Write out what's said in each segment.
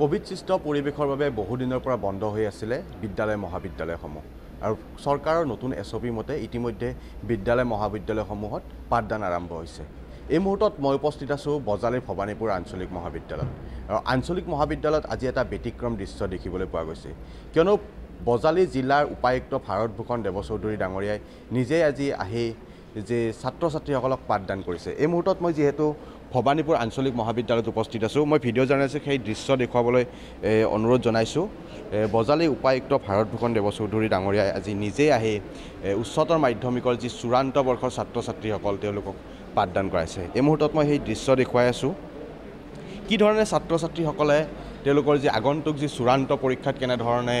কোভিডসৃষ্ট পৰিবেশৰ বাবে বহুদিনৰ পৰা বন্ধ হৈ আছিল বিদ্যালয় মহাবিদ্যালয়সমূহ, আৰু চৰকাৰৰ নতুন SOP মতে ইতিমধ্যে বিদ্যালয় মহাবিদ্যালয়সমূহত পাঠদান আৰম্ভ হৈছে। এই মুহূৰ্তত মই উপস্থিত আছোঁ বজালীৰ ভবানীপুৰ আঞ্চলিক মহাবিদ্যালয়ত। আৰু আঞ্চলিক মহাবিদ্যালয়ত আজি এটা ব্যতিক্ৰম দৃশ্য দেখিবলৈ পোৱা গৈছে, কিয়নো বজালী জিলাৰ উপায়ুক্ত ভাৰত ভূষণ দেবচৌধুৰী ডাঙৰীয়াই নিজেই আজি আহি যে ছাত্ৰ ছাত্ৰীসকলক পাঠদান কৰিছে। এই মুহূৰ্তত মই যিহেতু ভবানীপুৰ আঞ্চলিক মহাবিদ্যালয়ত উপস্থিত আছোঁ, মই ভিডিঅ' জাৰ্নেলিষ্টক সেই দৃশ্য দেখুৱাবলৈ অনুৰোধ জনাইছোঁ। বজালী উপায়ুক্ত ভাৰত ভূষণ দেবচৌধুৰী ডাঙৰীয়াই আজি নিজেই আহি উচ্চতৰ মাধ্যমিকৰ যি চূড়ান্ত বৰ্ষৰ ছাত্ৰ ছাত্ৰীসকল তেওঁলোকক পাঠদান কৰাইছে। এই মুহূৰ্তত মই সেই দৃশ্য দেখুৱাই আছোঁ, কি ধৰণে ছাত্ৰ ছাত্ৰীসকলে তেওঁলোকৰ যি আগন্তুক যি চূড়ান্ত পৰীক্ষাত কেনেধৰণে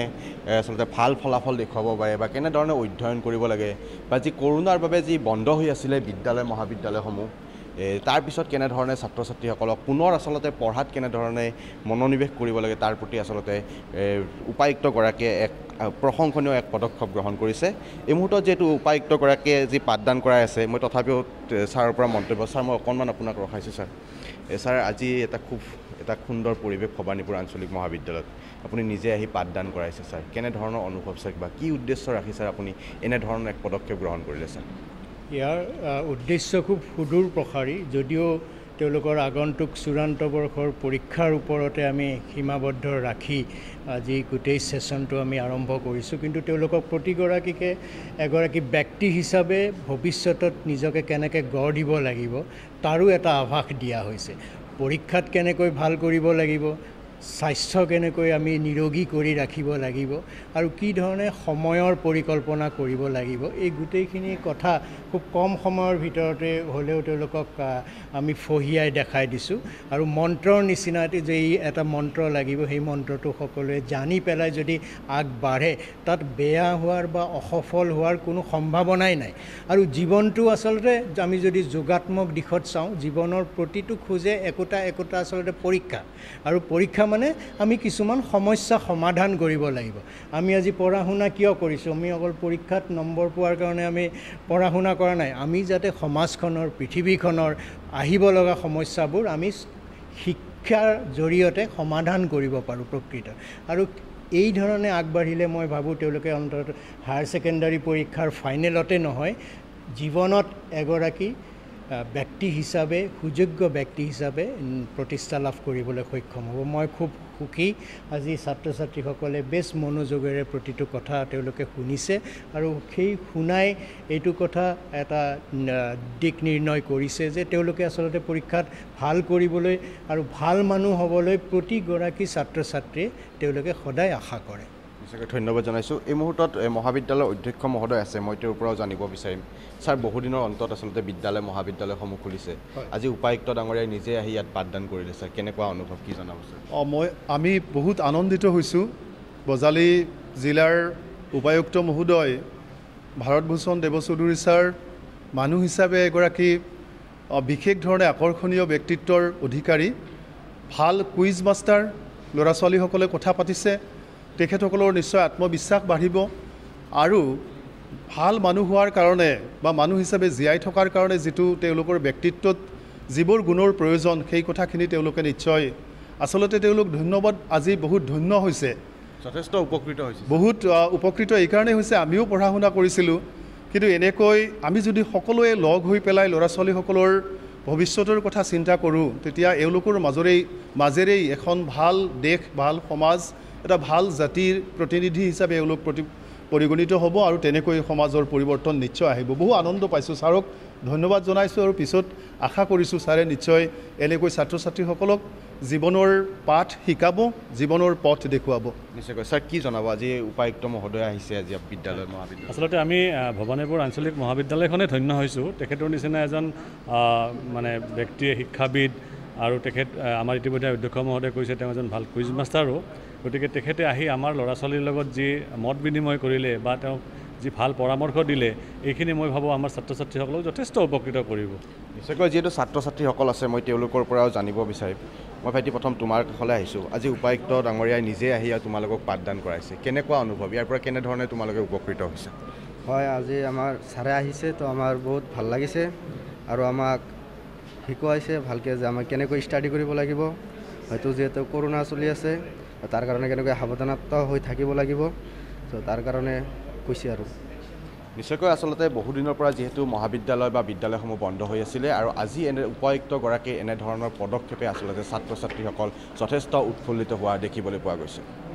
আচলতে ভাল ফলাফল দেখুৱাব পাৰে বা কেনেধৰণে অধ্যয়ন কৰিব লাগে, বা যি কৰোণাৰ বাবে যি বন্ধ হৈ আছিলে বিদ্যালয় মহাবিদ্যালয়সমূহ, তাৰপিছত কেনেধৰণে ছাত্ৰ ছাত্ৰীসকলক পুনৰ আচলতে পঢ়াত কেনেধৰণে মনোনিৱেশ কৰিব লাগে তাৰ প্ৰতি আচলতে উপায়ুক্তগৰাকীয়ে এক প্ৰশংসনীয় এক পদক্ষেপ গ্ৰহণ কৰিছে। এই মুহূৰ্তত যিহেতু উপায়ুক্তগৰাকীয়ে যি পাঠদান কৰাই আছে, মই তথাপিও ছাৰৰ পৰা মন্তব্য। ছাৰ, মই অকণমান আপোনাক ৰখাইছোঁ। ছাৰ, আজি এটা সুন্দৰ পৰিৱেশ ভবানীপুৰ আঞ্চলিক মহাবিদ্যালয়ত আপুনি নিজে আহি পাঠদান কৰাইছে। ছাৰ, কেনেধৰণৰ অনুভৱ, ছাৰ, বা কি উদ্দেশ্য ৰাখি ছাৰ আপুনি এনেধৰণৰ এক পদক্ষেপ গ্ৰহণ কৰিলে? ছাৰ, ইয়াৰ উদ্দেশ্য খুব সুদূৰ প্ৰসাৰী, যদিও তেওঁলোকৰ আগন্তুক চূড়ান্ত বৰ্ষৰ পৰীক্ষাৰ ওপৰতে আমি সীমাবদ্ধ ৰাখি আজি গোটেই ছেশ্যনটো আমি আৰম্ভ কৰিছোঁ, কিন্তু তেওঁলোকক প্ৰতিগৰাকীকে এগৰাকী ব্যক্তি হিচাপে ভৱিষ্যতত নিজকে কেনেকৈ গঢ় দিব লাগিব তাৰো এটা আভাস দিয়া হৈছে। পৰীক্ষাত কেনেকৈ ভাল কৰিব লাগিব, স্বাস্থ্য কেনেকৈ আমি নিৰোগী কৰি ৰাখিব লাগিব, আৰু কি ধৰণে সময়ৰ পৰিকল্পনা কৰিব লাগিব, এই গোটেইখিনি কথা খুব কম সময়ৰ ভিতৰতে হ'লেও তেওঁলোকক আমি ফহিয়াই দেখাই দিছোঁ। আৰু মন্ত্ৰৰ নিচিনা যে এটা মন্ত্ৰ লাগিব, সেই মন্ত্ৰটো সকলোৱে জানি পেলাই যদি আগবাঢ়ে তাত বেয়া হোৱাৰ বা অসফল হোৱাৰ কোনো সম্ভাৱনাই নাই। আৰু জীৱনটো আচলতে আমি যদি যোগাত্মক দিশত চাওঁ, জীৱনৰ প্ৰতিটো খোজে একোটা একোটা আচলতে পৰীক্ষা, আৰু পৰীক্ষা মানে আমি কিছুমান সমস্যা সমাধান কৰিব লাগিব। আমি আজি পঢ়া শুনা কিয় কৰিছোঁ? আমি অকল পৰীক্ষাত নম্বৰ পোৱাৰ কাৰণে আমি পঢ়া শুনা কৰা নাই, আমি যাতে সমাজখনৰ, পৃথিৱীখনৰ আহিব লগা সমস্যাবোৰ আমি শিক্ষাৰ জৰিয়তে সমাধান কৰিব পাৰোঁ প্ৰকৃত। আৰু এই ধৰণে আগবাঢ়িলে মই ভাবোঁ তেওঁলোকে অন্ততঃ হায়াৰ ছেকেণ্ডাৰী পৰীক্ষাৰ ফাইনেলতে নহয়, জীৱনত এগৰাকী ব্যক্তি হিচাপে, সুযোগ্য ব্যক্তি হিচাপে প্ৰতিষ্ঠা লাভ কৰিবলৈ সক্ষম হ'ব। মই খুব সুখী আজি ছাত্ৰ ছাত্ৰীসকলে বেছ মনোযোগেৰে প্ৰতিটো কথা তেওঁলোকে শুনিছে, আৰু সেই শুনাই এইটো কথা এটা দিক নিৰ্ণয় কৰিছে যে তেওঁলোকে আচলতে পৰীক্ষাত ভাল কৰিবলৈ আৰু ভাল মানুহ হ'বলৈ প্ৰতিগৰাকী ছাত্ৰ ছাত্ৰীয়ে তেওঁলোকে সদায় আশা কৰে। নিশ্চয়কৈ ধন্যবাদ জনাইছোঁ। এই মুহূৰ্তত মহাবিদ্যালয়ৰ অধ্যক্ষ মহোদয় আছে, মই তেওঁৰ পৰাও জানিব বিচাৰিম। ছাৰ, বহুদিনৰ অন্তত আচলতে বিদ্যালয় মহাবিদ্যালয়সমূহ খুলিছে, আজি উপায়ুক্ত ডাঙৰীয়াই নিজে আহি ইয়াত পাঠদান কৰিলে। ছাৰ, কেনেকুৱা অনুভৱ, কি জনাব? আমি বহুত আনন্দিত হৈছোঁ। বজালী জিলাৰ উপায়ুক্ত মহোদয় ভাৰত ভূষণ দেৱচৌধুৰী ছাৰ মানুহ হিচাপে এগৰাকী বিশেষ ধৰণে আকৰ্ষণীয় ব্যক্তিত্বৰ অধিকাৰী, ভাল কুইজ মাষ্টাৰ, ল'ৰা ছোৱালীসকলে কথা পাতিছে, তেখেতসকলৰ নিশ্চয় আত্মবিশ্বাস বাঢ়িব, আৰু ভাল মানুহ হোৱাৰ কাৰণে বা মানুহ হিচাপে জীয়াই থকাৰ কাৰণে যিটো তেওঁলোকৰ ব্যক্তিত্বত যিবোৰ গুণৰ প্ৰয়োজন, সেই কথাখিনি তেওঁলোকে নিশ্চয় আচলতে ধন্যবাদ, আজি বহুত ধন্য হৈছে, যথেষ্ট উপকৃত হৈছে। বহুত উপকৃত এইকাৰণে হৈছে, আমিও পঢ়া শুনা কৰিছিলোঁ, কিন্তু এনেকৈ আমি যদি সকলোৱে লগ হৈ পেলাই ল'ৰা ছোৱালীসকলৰ ভৱিষ্যতৰ কথা চিন্তা কৰোঁ, তেতিয়া এওঁলোকৰ মাজেৰেই এখন ভাল দেশ, ভাল সমাজ, এটা ভাল জাতিৰ প্ৰতিনিধি হিচাপে এওঁলোক পৰিগণিত হ'ব, আৰু তেনেকৈ সমাজৰ পৰিৱৰ্তন নিশ্চয় আহিব। বহু আনন্দ পাইছোঁ, ছাৰক ধন্যবাদ জনাইছোঁ, আৰু পিছত আশা কৰিছোঁ ছাৰে নিশ্চয় এনেকৈ ছাত্ৰ ছাত্ৰীসকলক জীৱনৰ পাঠ শিকাব, জীৱনৰ পথ দেখুৱাব। নিশ্চয়কৈ। ছাৰ, কি জনাব, আজি উপায়ুক্ত মহোদয় আহিছে আজি বিদ্যালয় মহাবিদ্যালয়? আচলতে আমি ভবানীপুৰ আঞ্চলিক মহাবিদ্যালয়খনে ধন্য হৈছোঁ। তেখেতৰ নিচিনা এজন মানে ব্যক্তিয়ে, শিক্ষাবিদ, আৰু তেখেত আমাৰ ইতিমধ্যে অধ্যক্ষ মহোদয়ে কৈছে তেওঁ এজন ভাল কুইজ মাষ্টাৰো, গতিকে তেখেতে আহি আমাৰ ল'ৰা ছোৱালীৰ লগত যি মত বিনিময় কৰিলে বা তেওঁক যি ভাল পৰামৰ্শ দিলে, এইখিনি মই ভাবোঁ আমাৰ ছাত্ৰ ছাত্ৰীসকলক যথেষ্ট উপকৃত কৰিব। নিশ্চয়কৈ। যিহেতু ছাত্ৰ ছাত্ৰীসকল আছে, মই তেওঁলোকৰ পৰাও জানিব বিচাৰিম। মই ভাইটি, প্ৰথম তোমাৰ কাষলৈ আহিছোঁ। আজি উপায়ুক্ত ডাঙৰীয়াই নিজে আহি তোমালোকক পাঠদান কৰাইছে, কেনেকুৱা অনুভৱ, ইয়াৰ পৰা কেনেধৰণে তোমালোকে উপকৃত হৈছে? হয়, আজি আমাৰ ছাৰে আহিছে, তো আমাৰ বহুত ভাল লাগিছে, আৰু আমাক শিকোৱাইছে ভালকৈ যে আমাক কেনেকৈ ষ্টাডি কৰিব লাগিব, হয়তো যেহেতু কৰোনা চলি আছে, তাৰ কাৰণে কেনেকৈ সাৱধানতা হৈ থাকিব লাগিব। তো তাৰ কাৰণে কৈছে আৰু। নিশ্চয়কৈ আচলতে বহুদিনৰ পৰা যিহেতু মহাবিদ্যালয় বা বিদ্যালয়সমূহ বন্ধ হৈ আছিলে আৰু আজি এনে উপায়ুক্তগৰাকীয়ে এনেধৰণৰ পদক্ষেপে আচলতে ছাত্ৰ ছাত্ৰীসকল যথেষ্ট উৎফুল্লিত হোৱা দেখিবলৈ পোৱা গৈছে।